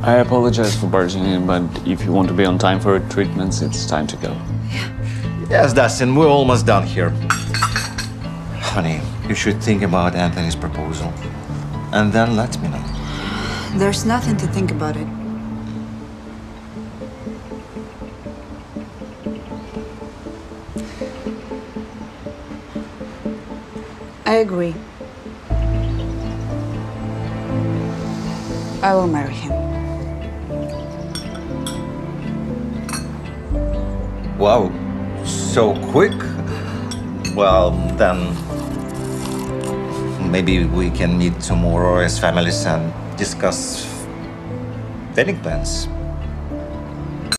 I apologize for barging in, but if you want to be on time for treatments, it's time to go. Yes, Dustin, we're almost done here. Honey, you should think about Anthony's proposal. And then let me know. There's nothing to think about it. I agree. I will marry him. Wow, so quick? Well, then maybe we can meet tomorrow as families and discuss wedding plans.